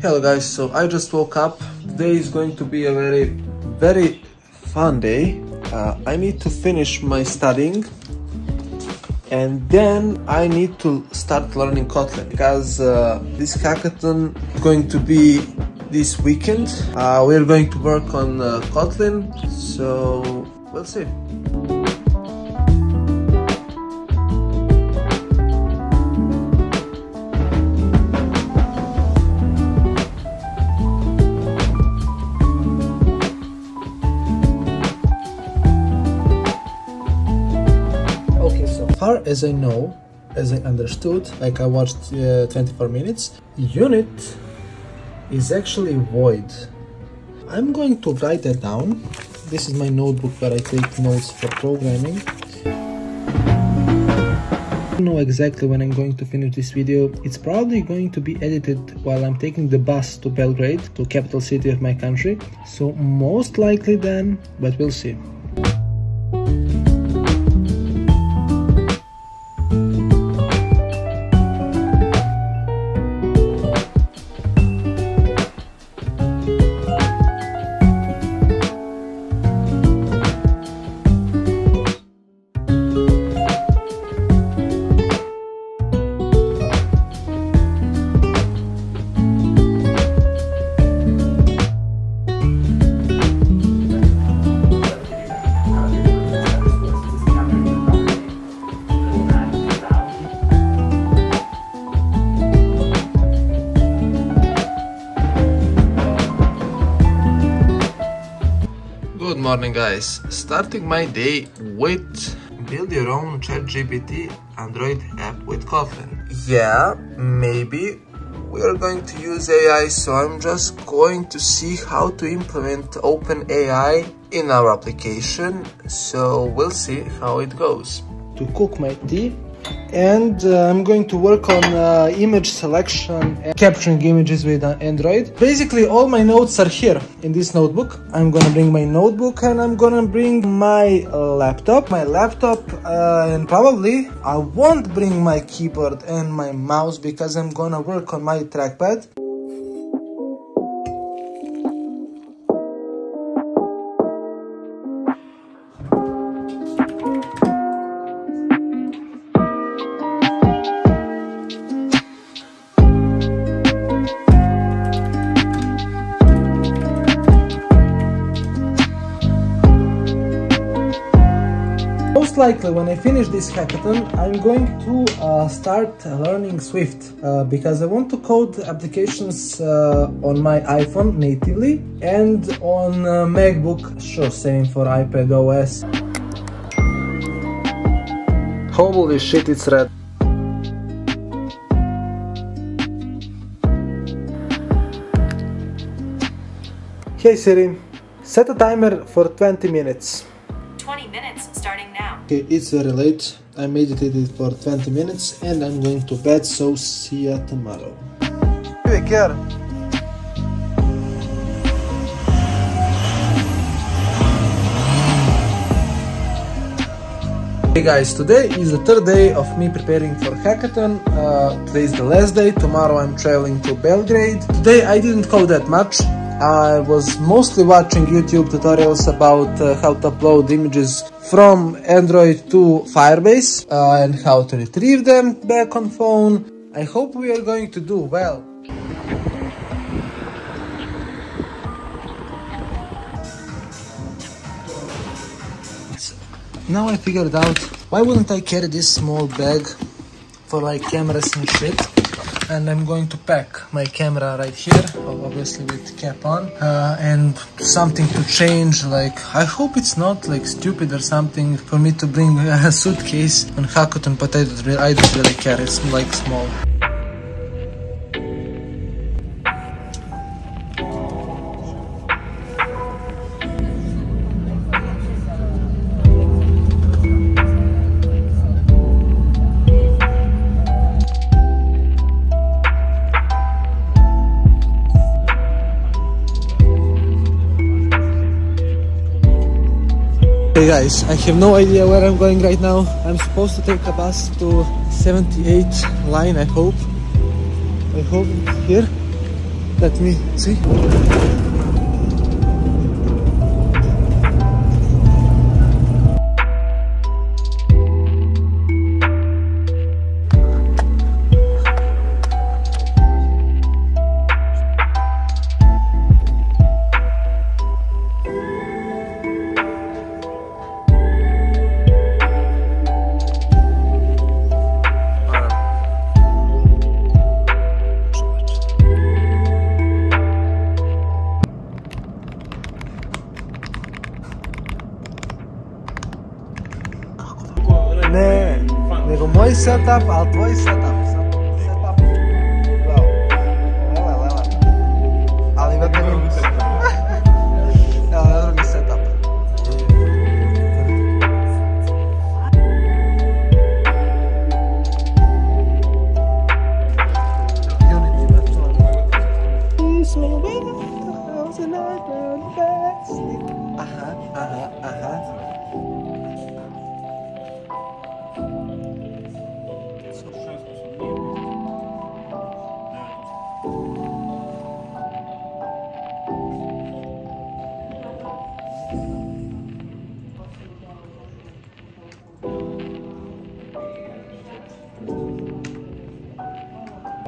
Hello guys, so I just woke up. Today is going to be a very, very fun day. I need to finish my studying and then I need to start learning Kotlin because this hackathon is going to be this weekend. We're going to work on Kotlin, so we'll see. Far as I know, as I understood, like I watched 24 minutes, unit is actually void. I'm going to write that down. This is my notebook where I take notes for programming. I don't know exactly when I'm going to finish this video. It's probably going to be edited while I'm taking the bus to Belgrade, to capital city of my country. So most likely then, but we'll see. Good morning guys, starting my day with build your own ChatGPT Android app with Kotlin. Yeah, maybe we are going to use AI, so I'm just going to see how to implement OpenAI in our application, so we'll see how it goes. To cook my tea, and I'm going to work on image selection and capturing images with Android. Basically all my notes are here in this notebook. I'm gonna bring my notebook and I'm gonna bring my laptop. And probably I won't bring my keyboard and my mouse because I'm gonna work on my trackpad. Likely when I finish this hackathon, I'm going to start learning Swift because I want to code applications on my iPhone natively and on MacBook. Sure, same for iPad OS. Holy shit, it's red. Hey Siri, set a timer for 20 minutes. 20 minutes starting now. Okay, it's very late. I meditated for 20 minutes and I'm going to bed, so see ya tomorrow. Take care. Hey guys, today is the third day of me preparing for hackathon. Today is the last day. Tomorrow I'm traveling to Belgrade. Today I didn't code that much. I was mostly watching YouTube tutorials about how to upload images from Android to Firebase and how to retrieve them back on phone. I hope we are going to do well. Now I figured out why wouldn't I carry this small bag for like cameras and shit. And I'm going to pack my camera right here, obviously with cap on, and something to change, like I hope it's not like stupid or something for me to bring a suitcase on hackathon, but I don't really care, it's like small. Hey guys, I have no idea where I'm going right now. I'm supposed to take a bus to 78 line, I hope. I hope it's here. Let me see. Moj setup, a tvoj setup. Leva. Ali ima drugi setup. Ima drugi setup. Aha.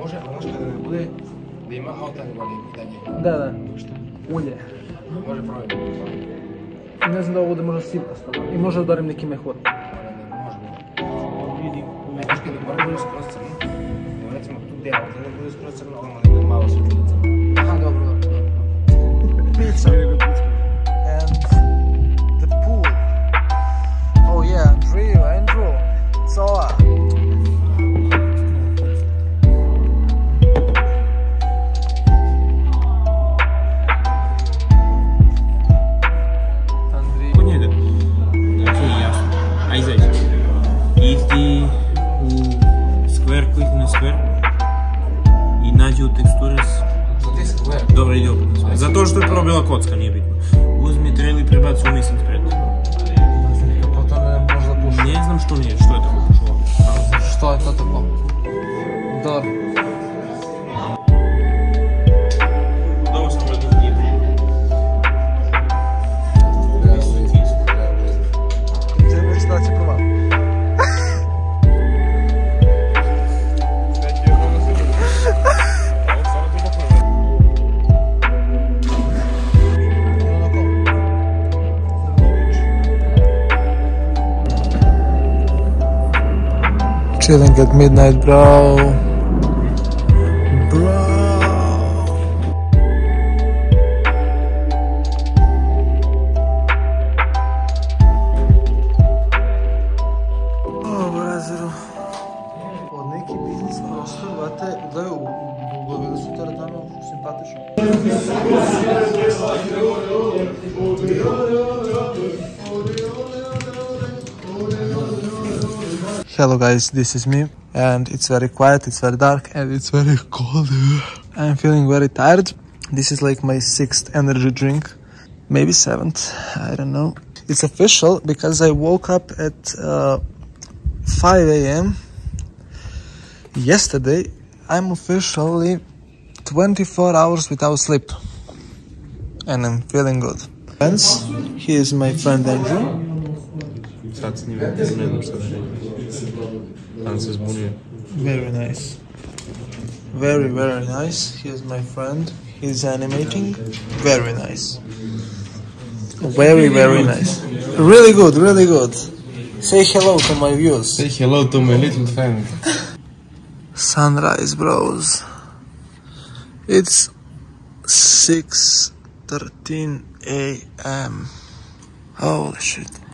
Možda da ne bude da ima autonomni dalje. Da. Ulje. Može promijeniti. Ne znam da ovo da može sipati stvarno. I može udarim neki mehur. Može. Vidim. Možda da mora bude skroz crno. Recimo tu gdje, da ne bude skroz crno, ali da bude malo svjetlica. Aha, dobro. Pizza. And the pool. Oh yeah, Andrew. Sola. Dobro ide opet na sve. Zato što je prvo bila kocka, nije bitno. Uzmi trail i prebaci u mislim thread. Ne znam što nije, što je tako pošlo. Što je to tako? Dobro. Chilling at midnight, bro. Oh, brazeru. Od neki biznis prostor, vate, da je uglavili su te radano simpatično. Hello guys, this is me, and it's very quiet, it's very dark, and it's very cold. I'm feeling very tired. This is like my 6th energy drink, maybe 7th, I don't know. It's official because I woke up at 5 AM yesterday. I'm officially 24 hours without sleep, and I'm feeling good. Friends, here is my friend Andrew. Very nice. Very, very nice. Here's my friend. He's animating. Very nice. Very, very nice. Really good, really good. Say hello to my viewers. Say hello to my little family. Sunrise, bros. It's 6:13 AM. Holy shit.